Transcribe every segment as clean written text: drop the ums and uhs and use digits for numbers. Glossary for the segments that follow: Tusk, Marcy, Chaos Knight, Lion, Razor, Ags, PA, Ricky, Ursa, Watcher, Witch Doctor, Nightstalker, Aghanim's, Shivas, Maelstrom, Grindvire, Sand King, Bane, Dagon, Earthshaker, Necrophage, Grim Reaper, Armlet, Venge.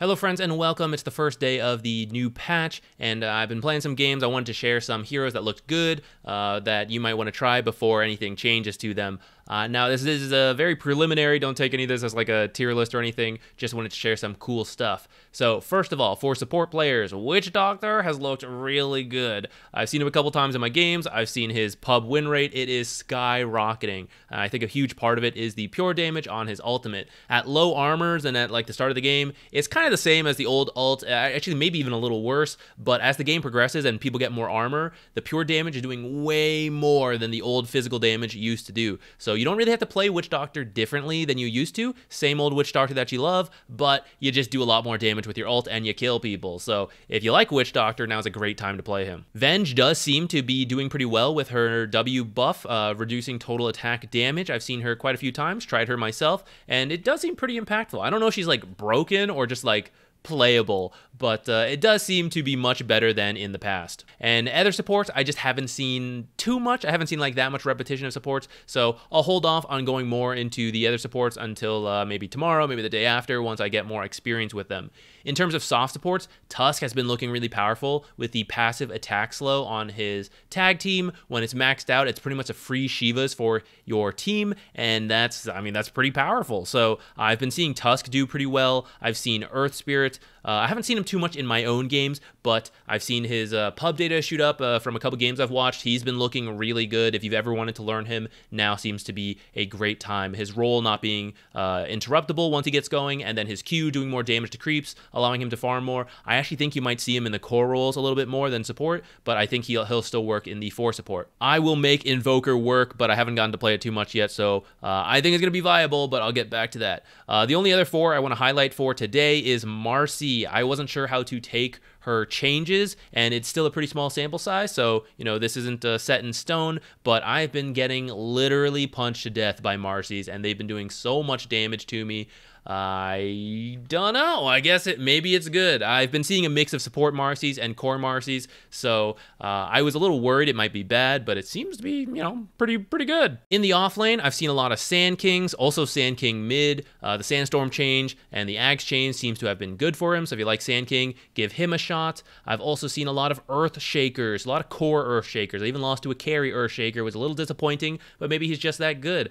Hello friends and welcome. It's the first day of the new patch and I've been playing some games. I wanted to share some heroes that looked good that you might want to try before anything changes to them. Now this is a very preliminary, don't take any of this as like a tier list or anything, just wanted to share some cool stuff. So first of all, for support players, Witch Doctor has looked really good. I've seen him a couple times in my games, I've seen his pub win rate, it is skyrocketing. I think a huge part of it is the pure damage on his ultimate. At low armors and at like the start of the game, it's kind of the same as the old ult, actually maybe even a little worse, but as the game progresses and people get more armor, the pure damage is doing way more than the old physical damage used to do. So you don't really have to play Witch Doctor differently than you used to. Same old Witch Doctor that you love, but you just do a lot more damage with your ult and you kill people. So if you like Witch Doctor, now's a great time to play him. Venge does seem to be doing pretty well with her W buff, reducing total attack damage. I've seen her quite a few times, tried her myself, and it does seem pretty impactful. I don't know if she's like broken or just like playable, but it does seem to be much better than in the past. And other supports, I just haven't seen too much. I haven't seen like that much repetition of supports, so I'll hold off on going more into the other supports until maybe tomorrow, maybe the day after, once I get more experience with them. In terms of soft supports, Tusk has been looking really powerful with the passive attack slow on his tag team. When it's maxed out, it's pretty much a free Shivas for your team, and that's pretty powerful. So I've been seeing Tusk do pretty well. I've seen Earth Spirit. I haven't seen him too much in my own games, but I've seen his pub data shoot up from a couple games I've watched. He's been looking really good. If you've ever wanted to learn him, now seems to be a great time. His role not being interruptible once he gets going, and then his Q doing more damage to creeps, allowing him to farm more. I actually think you might see him in the core roles a little bit more than support, but I think he'll still work in the 4 support. I will make Invoker work, but I haven't gotten to play it too much yet, so I think it's going to be viable, but I'll get back to that. The only other 4 I want to highlight for today is Marcy. I wasn't sure how to take her changes, and it's still a pretty small sample size, so you know this isn't set in stone, but I've been getting literally punched to death by Marcy's, and they've been doing so much damage to me. I don't know. I guess maybe it's good. I've been seeing a mix of support Marcy's and core Marcy's, so I was a little worried it might be bad, but it seems to be, you know, pretty good. In the off lane, I've seen a lot of Sand Kings, also Sand King mid. The Sandstorm change and the Axe change seems to have been good for him, so if you like Sand King, give him a shot. I've also seen a lot of Earthshakers, a lot of core Earthshakers. I even lost to a carry Earthshaker. It was a little disappointing, but maybe he's just that good.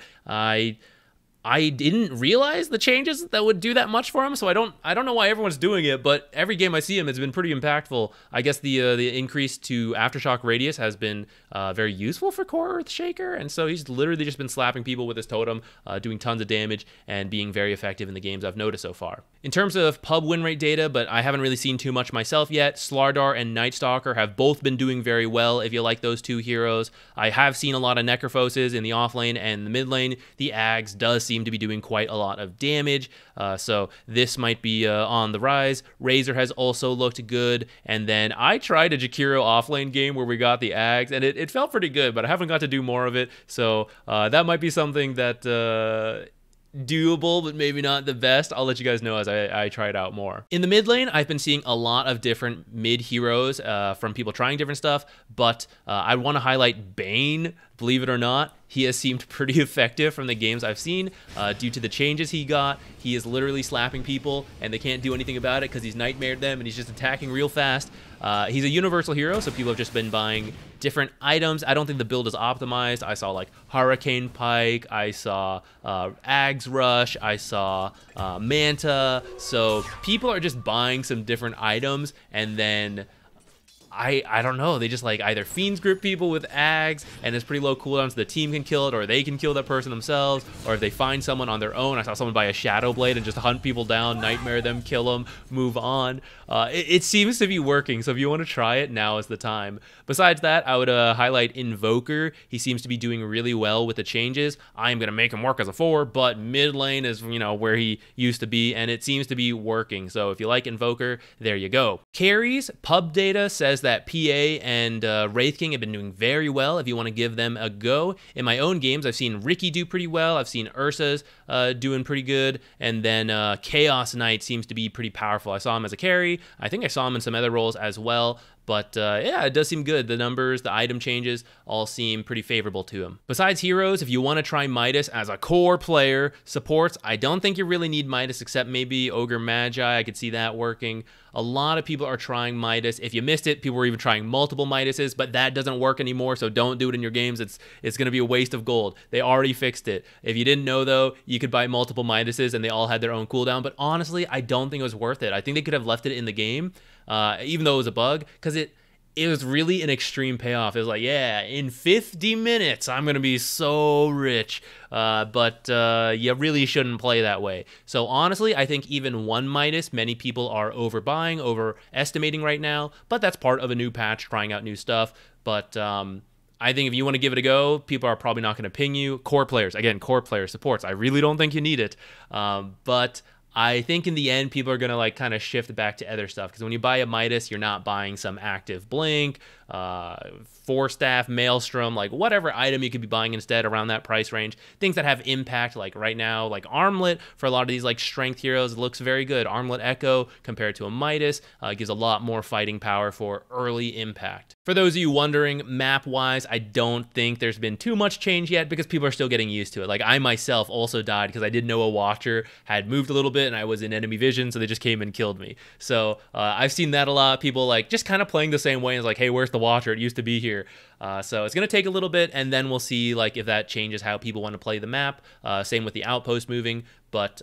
I didn't realize the changes that would do that much for him, so I don't know why everyone's doing it, but every game I see him, it's been pretty impactful. I guess the increase to aftershock radius has been very useful for core Earthshaker, and so he's literally just been slapping people with his totem, doing tons of damage and being very effective in the games I've noticed so far. In terms of pub win rate data, but I haven't really seen too much myself yet, Slardar and Nightstalker have both been doing very well if you like those two heroes. I have seen a lot of Necrophoses in the off lane and the mid lane. The Ags does seem to be doing quite a lot of damage, so this might be on the rise. Razor has also looked good, and then I tried a Jakiro offlane game where we got the Ags, and it felt pretty good, but I haven't got to do more of it, so that might be something that doable, but maybe not the best. I'll let you guys know as I try it out more. In the mid lane, I've been seeing a lot of different mid heroes from people trying different stuff, but I want to highlight Bane. Believe it or not, he has seemed pretty effective from the games I've seen. Due to the changes he got, he is literally slapping people and they can't do anything about it because he's nightmared them and he's just attacking real fast. He's a universal hero, so people have just been buying different items. I don't think the build is optimized. I saw like Hurricane Pike, I saw Ags Rush, I saw Manta. So people are just buying some different items, and then I don't know, they just like either fiends grip people with Ags and it's pretty low cooldown so the team can kill it, or they can kill that person themselves, or if they find someone on their own. I saw someone buy a Shadow Blade and just hunt people down, nightmare them, kill them, move on. It seems to be working, so if you want to try it, now is the time. Besides that, I would highlight Invoker. He seems to be doing really well with the changes. I'm gonna make him work as a 4, but mid lane is, you know, where he used to be, and it seems to be working, so if you like Invoker, there you go. Carries pub data says that PA and Wraith King have been doing very well if you want to give them a go. In my own games, I've seen Ricky do pretty well, I've seen Ursa's doing pretty good, and then Chaos Knight seems to be pretty powerful. I saw him as a carry, I think I saw him in some other roles as well, But yeah, it does seem good. The numbers, the item changes, all seem pretty favorable to him. Besides heroes, if you want to try Midas as a core player, supports, I don't think you really need Midas except maybe Ogre Magi. I could see that working. A lot of people are trying Midas. If you missed it, people were even trying multiple Midases, but that doesn't work anymore, so don't do it in your games. It's going to be a waste of gold. They already fixed it. If you didn't know, though, you could buy multiple Midases, and they all had their own cooldown. But honestly, I don't think it was worth it. I think they could have left it in the game. Even though it was a bug, because it was really an extreme payoff. It was like, yeah, in 50 minutes, I'm going to be so rich. But you really shouldn't play that way. So honestly, I think even one Midas, many people are overbuying, overestimating right now. But that's part of a new patch, trying out new stuff. But I think if you want to give it a go, people are probably not going to ping you. Core players, again, core player supports. I really don't think you need it. But I think in the end, people are going to like kind of shift back to other stuff, because when you buy a Midas, you're not buying some active blink, four staff, Maelstrom, like whatever item you could be buying instead around that price range. Things that have impact, like right now, like Armlet for a lot of these like strength heroes looks very good. Armlet Echo compared to a Midas gives a lot more fighting power for early impact. For those of you wondering, map-wise, I don't think there's been too much change yet because people are still getting used to it. Like I myself also died because I didn't know a Watcher had moved a little bit and I was in enemy vision, so they just came and killed me. So I've seen that a lot. People like just kind of playing the same way and like, hey, where's the Watcher? It used to be here. So it's going to take a little bit, and then we'll see like if that changes how people want to play the map. Same with the outpost moving, but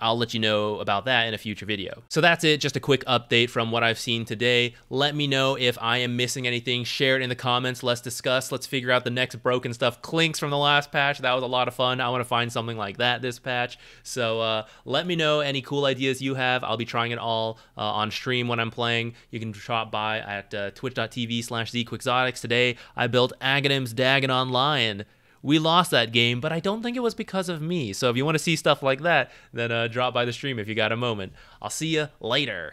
I'll let you know about that in a future video. So that's it, just a quick update from what I've seen today. Let me know if I am missing anything. Share it in the comments, let's discuss, let's figure out the next broken stuff. Clinks from the last patch, that was a lot of fun. I wanna find something like that this patch. So let me know any cool ideas you have. I'll be trying it all on stream when I'm playing. You can drop by at twitch.tv/zquixotics. Today, I built Aghanim's Dagon on Lion. We lost that game, but I don't think it was because of me. So if you want to see stuff like that, then drop by the stream if you got a moment. I'll see you later.